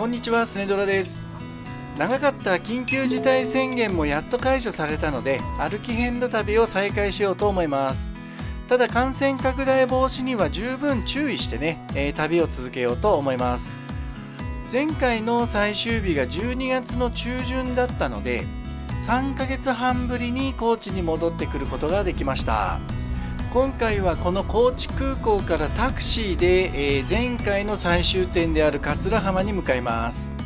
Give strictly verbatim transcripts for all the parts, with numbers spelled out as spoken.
こんにちは、スネドラです。長かった緊急事態宣言もやっと解除されたので、歩き遍路旅を再開しようと思います。ただ感染拡大防止には十分注意してね、えー、旅を続けようと思います。前回の最終日がじゅうにがつの中旬だったので、さんかげつはんぶりに高知に戻ってくることができました。今回はこの高知空港からタクシーで、えー、前回の最終点である桂浜に向かいます。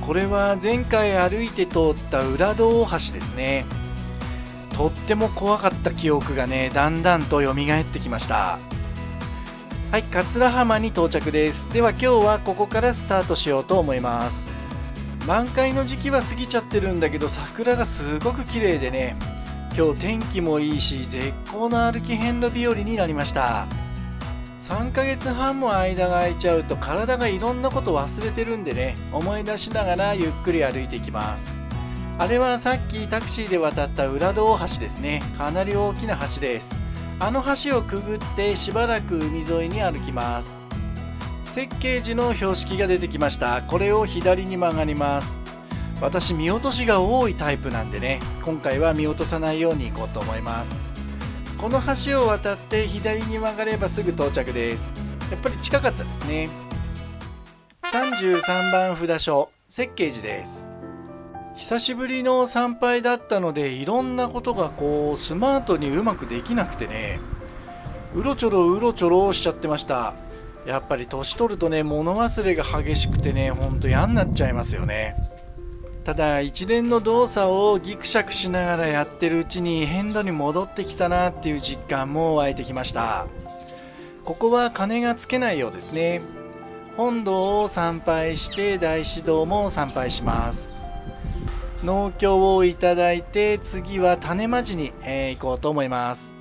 これは前回歩いて通った裏堂大橋ですね。とっても怖かった記憶がね、だんだんと蘇ってきました。はい、桂浜に到着です。では今日はここからスタートしようと思います。満開の時期は過ぎちゃってるんだけど、桜がすごく綺麗でね、今日天気もいいし、絶好の歩き遍路日和になりました。さんかげつはんも間が空いちゃうと体がいろんなこと忘れてるんでね、思い出しながらゆっくり歩いていきます。あれはさっきタクシーで渡った裏堂大橋ですね。かなり大きな橋です。あの橋をくぐってしばらく海沿いに歩きます。設計時の標識が出てきました。これを左に曲がります。私、見落としが多いタイプなんでね、今回は見落とさないように行こうと思います。この橋を渡って左に曲がればすぐ到着です。やっぱり近かったですね。さんじゅうさんばん札所設計寺です。久しぶりの参拝だったので、いろんなことがこうスマートにうまくできなくてね、うろちょろうろちょろしちゃってました。やっぱり年取るとね、物忘れが激しくてね、ほんと嫌になっちゃいますよね。ただ一連の動作をギクシャクしながらやってるうちに遍路に戻ってきたなっていう実感も湧いてきました。ここは鐘がつけないようですね。本堂を参拝して大師堂も参拝します。農協をいただいて、次は種まじに、えー、行こうと思います。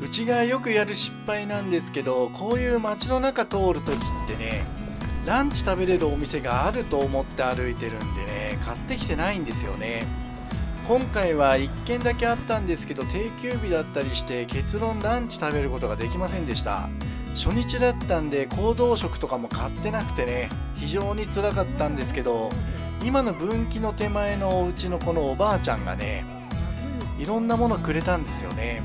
うちがよくやる失敗なんですけど、こういう街の中通るときってね、ランチ食べれるお店があると思って歩いてるんでね、買ってきてないんですよね。今回はいっけんだけあったんですけど、定休日だったりして結論ランチ食べることができませんでした。初日だったんで行動食とかも買ってなくてね、非常につらかったんですけど、今の分岐の手前のお家のこのおばあちゃんがね、いろんなものくれたんですよね。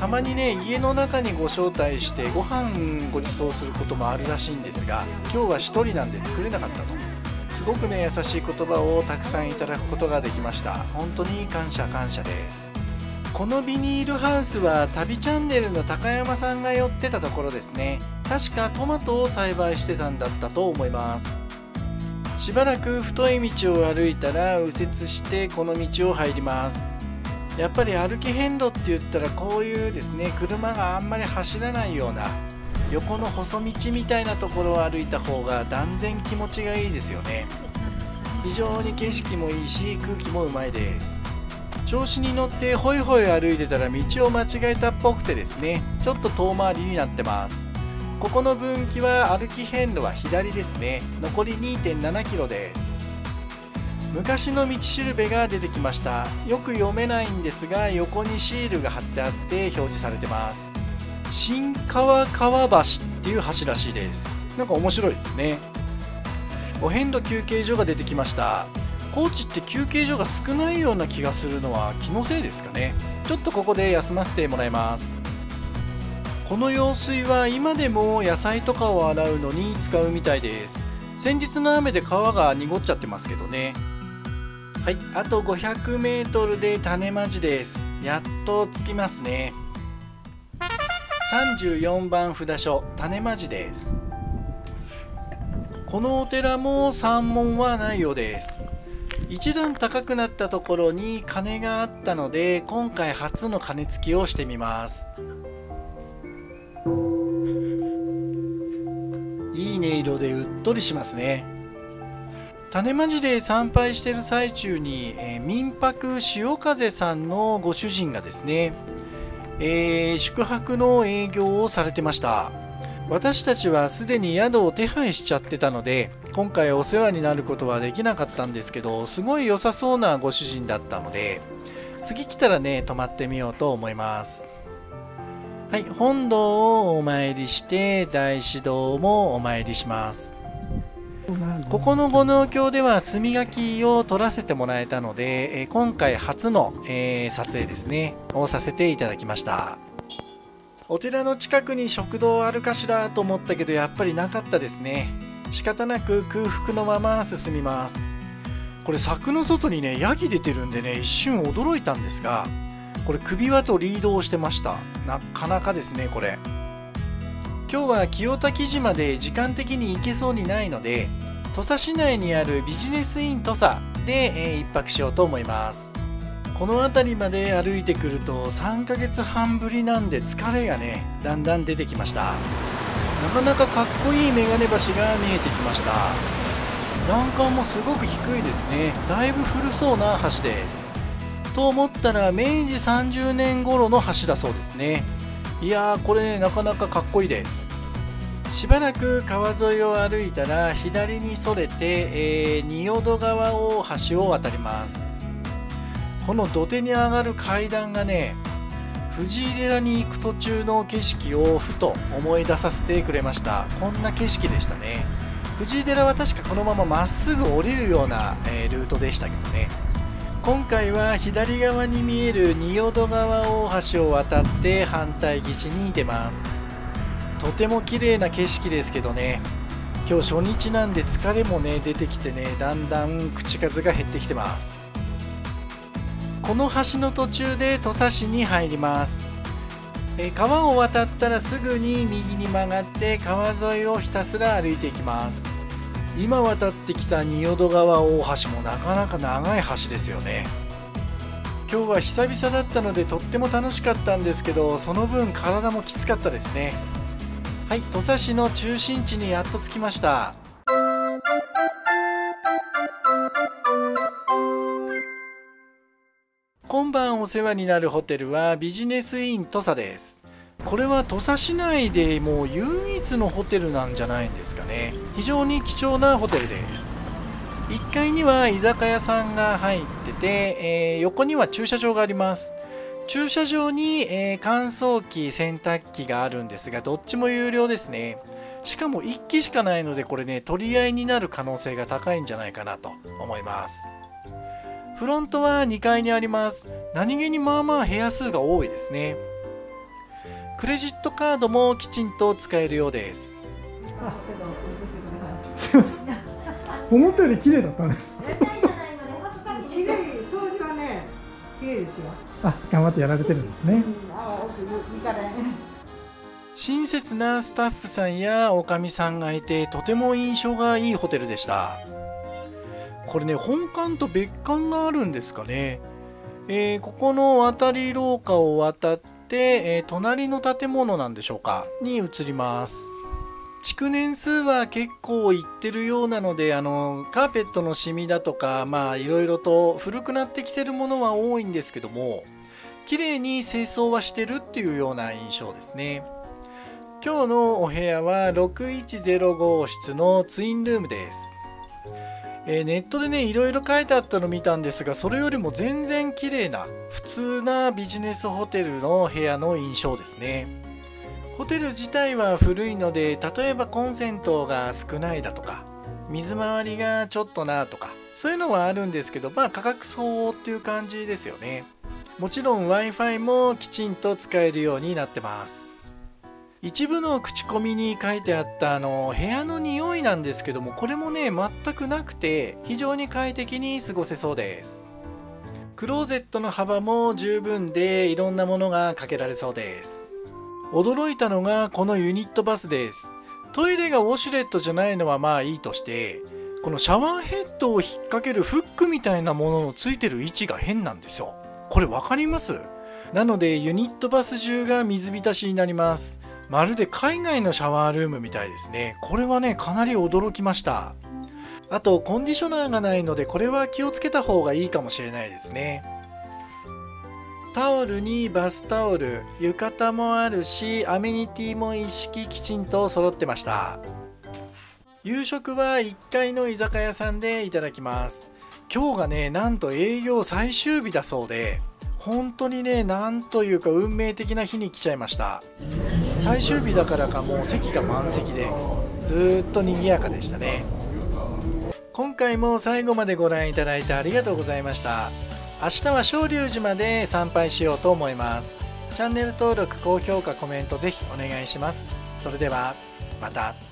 たまにね、家の中にご招待してご飯ご馳走することもあるらしいんですが、今日は一人なんで作れなかったと、すごくね、優しい言葉をたくさんいただくことができました。本当に感謝感謝です。このビニールハウスは旅チャンネルの高山さんが寄ってたところですね。確かトマトを栽培してたんだったと思います。しばらく太い道を歩いたら右折してこの道を入ります。やっぱり歩き遍路って言ったら、こういうですね、車があんまり走らないような横の細道みたいなところを歩いた方が断然気持ちがいいですよね。非常に景色もいいし、空気もうまいです。調子に乗ってホイホイ歩いてたら道を間違えたっぽくてですね、ちょっと遠回りになってます。ここの分岐は歩き遍路は左ですね。残り にてんななキロです。昔の道しるべが出てきました。よく読めないんですが、横にシールが貼ってあって表示されてます。新川川橋っていう橋らしいです。なんか面白いですね。お遍路休憩所が出てきました。高知って休憩所が少ないような気がするのは気のせいですかね。ちょっとここで休ませてもらいます。この用水は今でも野菜とかを洗うのに使うみたいです。先日の雨で川が濁っちゃってますけどね。はい、あと ごひゃくメートル で種まじです。やっと着きますね。さんじゅうよんばん札所種まじです。このお寺も山門はないようです。一段高くなったところに鐘があったので、今回初の鐘つきをしてみます。いい音色でうっとりしますね。種まじで参拝している最中に、えー、民泊潮風さんのご主人がですね、えー、宿泊の営業をされてました。私たちはすでに宿を手配しちゃってたので、今回お世話になることはできなかったんですけど、すごい良さそうなご主人だったので、次来たらね、泊まってみようと思います。はい、本堂をお参りして大師堂もお参りします。ここのご農協では炭焼きを撮らせてもらえたので、えー、今回初の、えー、撮影ですねをさせていただきました。お寺の近くに食堂あるかしらと思ったけど、やっぱりなかったですね。仕方なく空腹のまま進みます。これ柵の外にねヤギ出てるんでね、一瞬驚いたんですが、これ首輪とリードをしてました。なかなかですね。これ今日は清滝島で時間的に行けそうにないので、土佐市内にあるビジネスイン土佐で、えー、いっぱくしようと思います。この辺りまで歩いてくるとさんかげつはんぶりなんで、疲れがねだんだん出てきました。なかなかかっこいいメガネ橋が見えてきました。欄干もすごく低いですね。だいぶ古そうな橋です。と思ったらめいじさんじゅうねん頃の橋だそうですね。いやー、これねなかなかかっこいいです。しばらく川沿いを歩いたら左にそれて、えー、仁淀川大橋を渡ります。この土手に上がる階段がね、藤井寺に行く途中の景色をふと思い出させてくれました。こんな景色でしたね。藤井寺は確かこのまままっすぐ降りるような、えー、ルートでしたけどね。今回は左側に見える仁淀川大橋を渡って反対岸に出ます。とても綺麗な景色ですけどね、今日初日なんで疲れもね出てきてね、だんだん口数が減ってきてます。この橋の途中で土佐市に入ります。え川を渡ったらすぐに右に曲がって川沿いをひたすら歩いていきます。今渡ってきた仁淀川大橋もなかなか長い橋ですよね。今日は久々だったのでとっても楽しかったんですけど、その分体もきつかったですね。はい、土佐市の中心地にやっと着きました。今晩お世話になるホテルはビジネスイン土佐です。これは土佐市内でもう唯一のホテルなんじゃないんですかね。非常に貴重なホテルです。いっかいには居酒屋さんが入ってて、えー、横には駐車場があります。駐車場に、えー、乾燥機、洗濯機があるんですが、どっちも有料ですね。しかもいっきしかないので、これね取り合いになる可能性が高いんじゃないかなと思います。フロントはにかいにあります。何気にまあまあ部屋数が多いですね。クレジットカードもきちんと使えるようです。思ったより綺麗だったね。あ、頑張ってやられてるんですね。親切なスタッフさんやおかみさんがいて、とても印象がいいホテルでした。これね本館と別館があるんですかね、えー、ここの渡り廊下を渡って、えー、隣の建物なんでしょうかに移ります。築年数は結構いってるようなので、あのカーペットのシミだとか、まあいろいろと古くなってきてるものは多いんですけども、綺麗に清掃はしてるっていうような印象ですね。今日のお部屋はろくいちゼロごうしつのツインルームです。えー、ネットでねいろいろ書いてあったの見たんですが、それよりも全然綺麗な普通なビジネスホテルの部屋の印象ですね。ホテル自体は古いので、例えばコンセントが少ないだとか水回りがちょっとなとか、そういうのはあるんですけど、まあ価格相応っていう感じですよね。もちろん Wi-Fi もきちんと使えるようになってます。一部の口コミに書いてあったあの部屋の匂いなんですけども、これもね全くなくて非常に快適に過ごせそうです。クローゼットの幅も十分で、いろんなものがかけられそうです。驚いたのがこのユニットバスです。トイレがウォシュレットじゃないのはまあいいとして、このシャワーヘッドを引っ掛けるフックみたいなもののついてる位置が変なんですよ。これ分かります？なのでユニットバス中が水浸しになります。まるで海外のシャワールームみたいですね。これはねかなり驚きました。あとコンディショナーがないので、これは気をつけた方がいいかもしれないですね。タオルにバスタオル、浴衣もあるし、アメニティも一式きちんと揃ってました。夕食はいっかいの居酒屋さんでいただきます。今日がねなんと営業最終日だそうで、本当にねなんというか運命的な日に来ちゃいました。最終日だからかもう席が満席でずーっと賑やかでしたね。今回も最後までご覧いただいてありがとうございました。明日は昇龍寺まで参拝しようと思います。チャンネル登録、高評価、コメントぜひお願いします。それではまた。